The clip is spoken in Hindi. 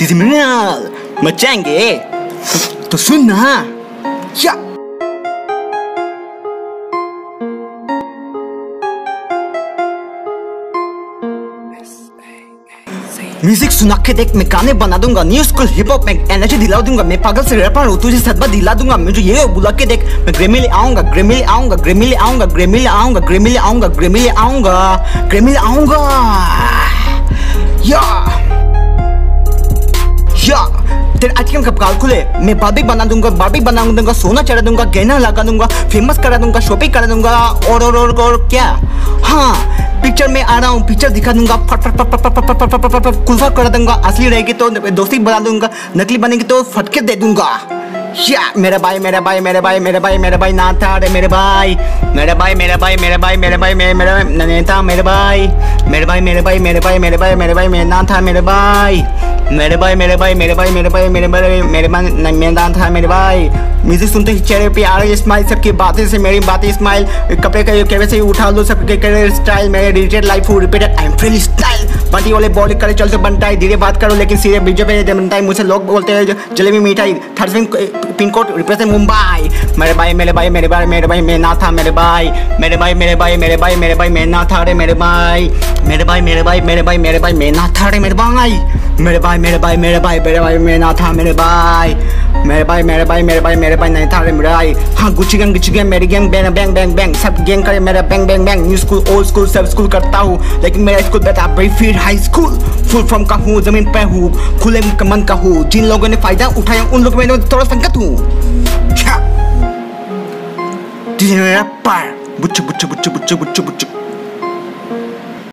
तिजमें मचाएंगे तो सुन ना। क्या म्यूजिक सुना के देख, मैं गाने बना दूंगा, न्यू स्कूल हिप हॉप में एनर्जी दिला दूंगा, मैं पागल से रैपर हूँ तुझे सदमा दिला दूंगा। मुझे ये बुला के देख, मैं ग्रेमिल आऊंगा, ग्रेमिल आऊंगा, ग्रेमिल आऊंगा, ग्रेमिल आऊंगा, ग्रेमिल आऊंगा, ग्रेमिल आऊंगा, ग्रेमिल आऊंगा। या तेरे आइटम का काल खुले, मैं बार्बी बना दूंगा, बार्बी बना दूंगा, सोना चढ़ा दूंगा, गहना लगा दूंगा, फेमस करा दूंगा, शॉपिंग करा दूंगा। और क्या, हाँ पिक्चर में आ रहा हूँ, पिक्चर दिखा दूंगा, कुल्फा करा दूंगा, असली रहेगी तो दोस्ती बना दूंगा, नकली बनेगी तो फटके दे दूंगा। या मेरा भाई मेरा भाई मेरा भाई मेरा भाई मेरा भाई ना था रे मेरे भाई, मेरा भाई मेरा भाई मेरा भाई मेरा भाई मेरा नेता मेरे भाई, मेरे भाई मेरे भाई मेरे भाई मेरे भाई मेरे भाई मेरा ना था मेरे भाई, मेरे भाई मेरे भाई मेरे भाई मेरे भाई मेरे भाई मेरे भाई मेरा नाम था मेरे भाई। म्यूजिक सुनते ही चेहरे पे आ रही स्माइल, सबकी बातें से मेरी बातें स्माइल, कपड़े का कैसे से उठा लो सबके करियर स्टाइल, मेरे रिटेड लाइफ हूँ repeated I am free style. Party वाले बॉडी करे चलते बनता है, धीरे बात करो लेकिन सीधे बीजे पे बनता है, मुझसे लोग बोलते हैं जलेबी मिठाई। Third pin code represent Mumbai. मेरे भाई मेरे भाई मेरे भाई मेरे भाई मैं ना था मेरे भाई, मेरे भाई मेरे भाई मेरे भाई मेरे भाई मैं ना था रे मेरे भाई, मेरे भाई मेरे भाई मेरे भाई मेरे भाई मैं ना था रे मेरे भाई, मेरे भाई मेरे भाई मेरे भाई मेरे भाई मैं ना था मेरे भाई, मेरे भाई मेरे भाई मेरे भाई मेरे भाई नहीं था रे मेरे भाई। हाँ गुची गैंग मेरी gang, bang bang bang bang सब गैंग करे मेरा bang bang bang. New school old school सब स्कूल करता हूँ, लेकिन मेरा स्कूल बेटा फिर हाई स्कूल। फुल फॉर्म का हूँ, जमीन पे हूँ, खुले मन का हूँ, जिन लोगों ने फायदा उठाया उन लोगों में थोड़ा संगत हूँ। बुच्चू बुच्चू बुच्चू बुच्चू बुच्चू बुच्चू।